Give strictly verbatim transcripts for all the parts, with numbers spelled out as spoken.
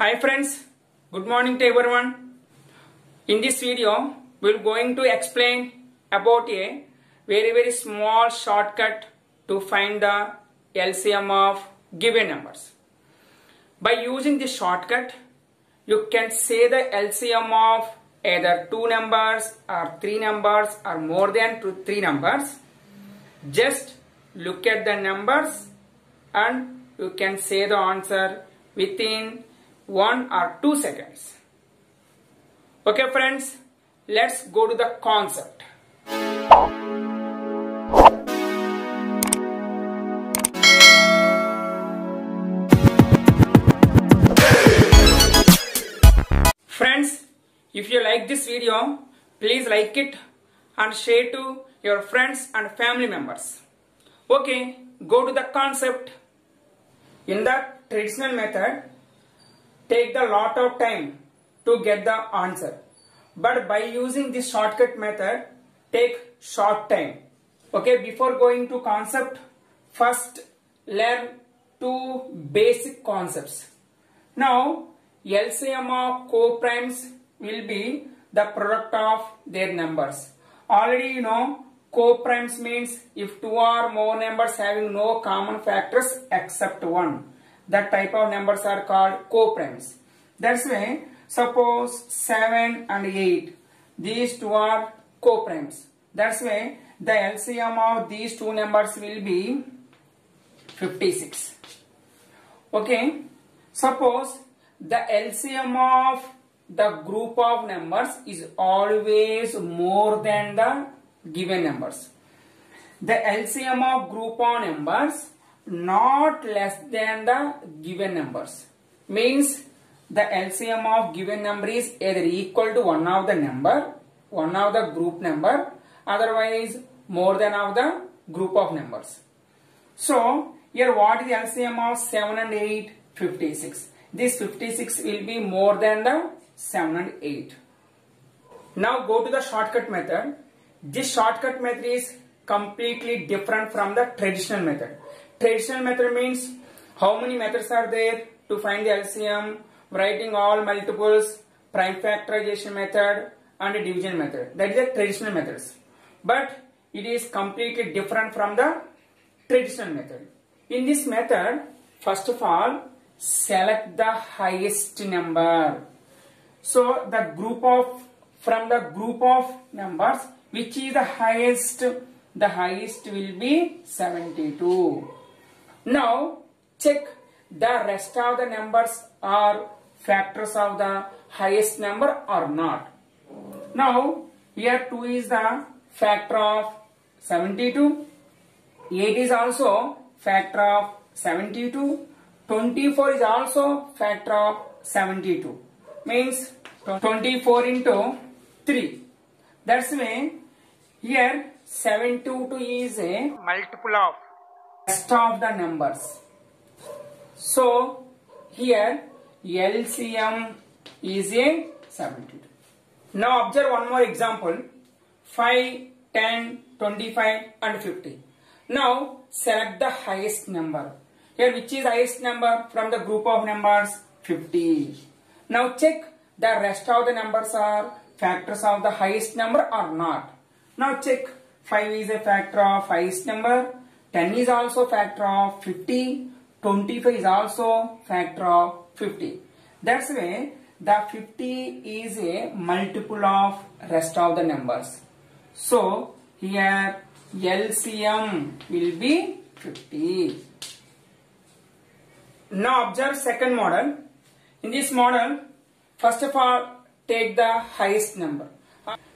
Hi friends, good morning to everyone. In this video, we are going to explain about a very very small shortcut to find the L C M of given numbers. By using this shortcut, you can say the L C M of either two numbers or three numbers or more than two, three numbers. Just look at the numbers and you can say the answer within one or two seconds. Okay friends, let's go to the concept. Friends, if you like this video, please like it and share to your friends and family members. Okay, go to the concept. In the traditional method, take the lot of time to get the answer. But by using this shortcut method, take short time. Okay, before going to concept, first learn two basic concepts. Now, L C M of co-primes will be the product of their numbers. Already you know, co-primes means if two or more numbers having no common factors except one. That type of numbers are called co-primes. That's why, suppose seven and eight, these two are co-primes. That's why the L C M of these two numbers will be fifty-six. Okay, suppose the L C M of the group of numbers is always more than the given numbers. The L C M of group of numbers not less than the given numbers. Means the L C M of given number is either equal to one of the number, one of the group number, otherwise more than of the group of numbers. So here what is the L C M of seven and eight? fifty-six. This fifty-six will be more than the seven and eight. Now go to the shortcut method. This shortcut method is completely different from the traditional method. Traditional method means how many methods are there to find the L C M, writing all multiples, prime factorization method and division method. That is the traditional methods. But it is completely different from the traditional method. In this method, first of all, select the highest number. So the group of from the group of numbers which is the highest, the highest will be seventy-two. Now check the rest of the numbers are factors of the highest number or not. Now here two is the factor of seventy-two, eight is also factor of seventy-two. twenty-four is also factor of seventy-two, means twenty-four into three. That's why here seventy-two is a multiple of rest of the numbers. So here L C M is a seventy-two. Now observe one more example, five, ten, twenty-five and fifty. Now select the highest number. Here which is highest number from the group of numbers? fifty. Now check the rest of the numbers are factors of the highest number or not. Now check five is a factor of highest number, ten is also factor of fifty, twenty-five is also factor of fifty. That's why the fifty is a multiple of rest of the numbers. So here L C M will be fifty. Now observe second model. In this model, first of all, take the highest number.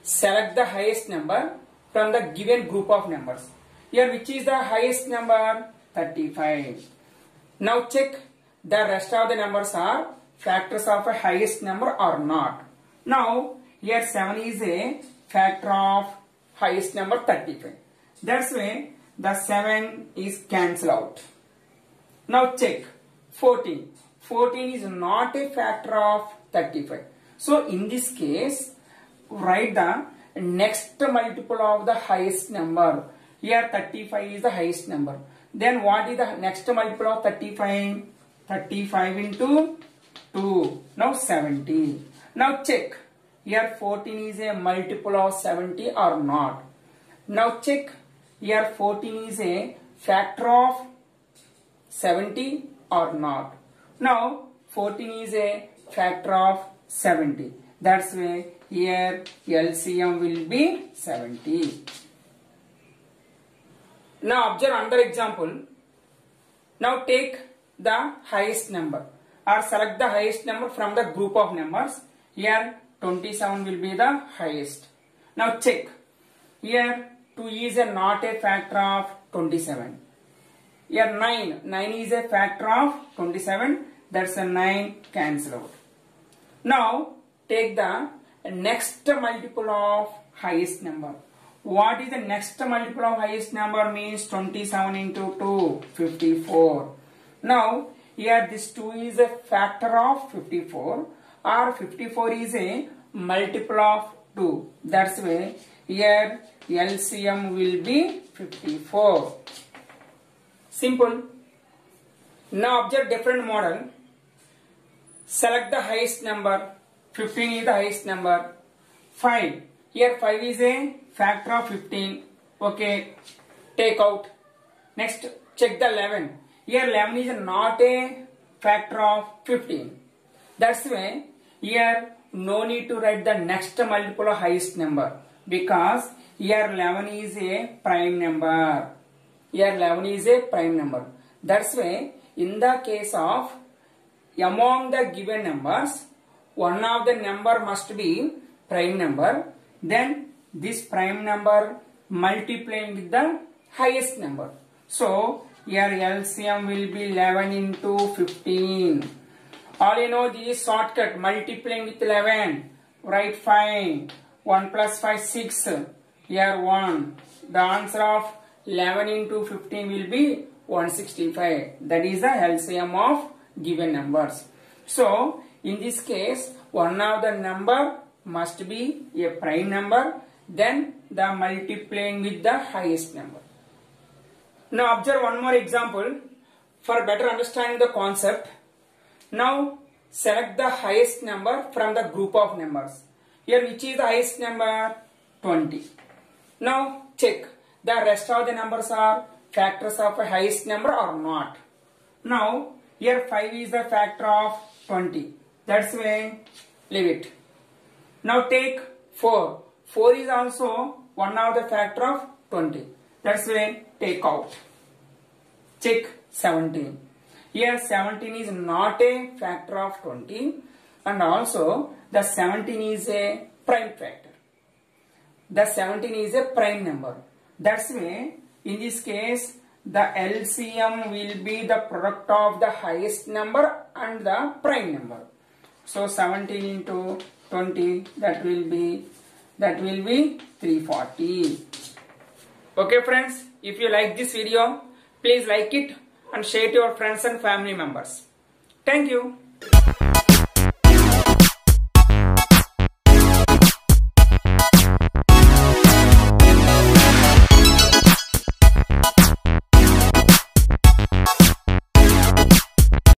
Select the highest number from the given group of numbers. Here which is the highest number? thirty-five. Now check the rest of the numbers are factors of a highest number or not. Now here seven is a factor of highest number thirty-five. That's why the seven is cancelled out. Now check. fourteen. fourteen is not a factor of thirty-five. So in this case, write the next multiple of the highest number. Here thirty-five is the highest number. Then what is the next multiple of thirty-five? thirty-five into two. Now seventeen. Now check here fourteen is a multiple of seventy or not. Now check here fourteen is a factor of seventy or not. Now fourteen is a factor of seventy. That's why here L C M will be seventy. Now observe under example. Now take the highest number or select the highest number from the group of numbers. Here twenty-seven will be the highest. Now check. Here two is a not a factor of twenty-seven. Here nine. nine is a factor of twenty-seven. That's a nine cancel out. Now take the next multiple of highest number. What is the next multiple of highest number means twenty-seven into two, fifty-four. Now here this two is a factor of fifty-four or fifty-four is a multiple of two. That's why here L C M will be fifty-four. Simple. Now observe different model. Select the highest number. fifteen is the highest number. five. Here five is a factor of fifteen. Okay. Take out. Next check the eleven. Here eleven is not a factor of fifteen. That's why here no need to write the next multiple of highest number, because here eleven is a prime number. Here eleven is a prime number. That's why in the case of among the given numbers, one of the number must be prime number. Then this prime number multiplying with the highest number. So here L C M will be eleven into fifteen. All you know, this is shortcut multiplying with eleven. Write five. one plus five, six. Here one. The answer of eleven into fifteen will be one hundred sixty-five. That is the L C M of given numbers. So in this case, one of the number must be a prime number, then the multiplying with the highest number. Now observe one more example for better understanding the concept. Now select the highest number from the group of numbers. Here which is the highest number? twenty. Now check the rest of the numbers are factors of a highest number or not. Now here five is the factor of twenty. That's why leave it. Now take four. four is also one of the factor of twenty. That's why take out. Check seventeen. Here seventeen is not a factor of twenty, and also the seventeen is a prime factor. The seventeen is a prime number. That's why in this case the L C M will be the product of the highest number and the prime number. So seventeen into twenty, that will be that will be three hundred forty. Okay friends, if you like this video, please like it and share it to your friends and family members. Thank you.